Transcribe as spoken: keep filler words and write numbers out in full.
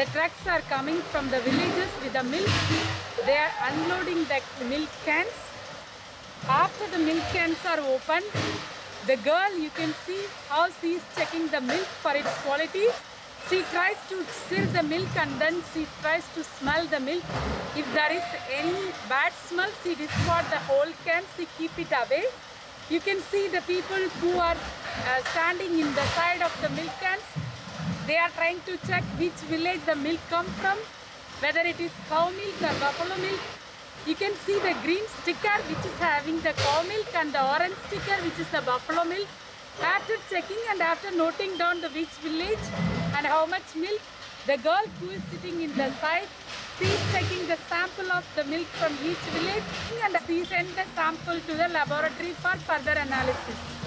The trucks are coming from the villages with the milk. They are unloading the milk cans. After the milk cans are opened, the girl, you can see how she is checking the milk for its quality. She tries to stir the milk and then she tries to smell the milk. If there is any bad smell, she discard the whole can, she keep it away. You can see the people who are uh, standing in the side of the milk cans. They are trying to check which village the milk comes from, whether it is cow milk or buffalo milk. You can see the green sticker which is having the cow milk and the orange sticker which is the buffalo milk. After checking and after noting down the which village and how much milk, the girl who is sitting in the side, she is taking the sample of the milk from each village and she sends the sample to the laboratory for further analysis.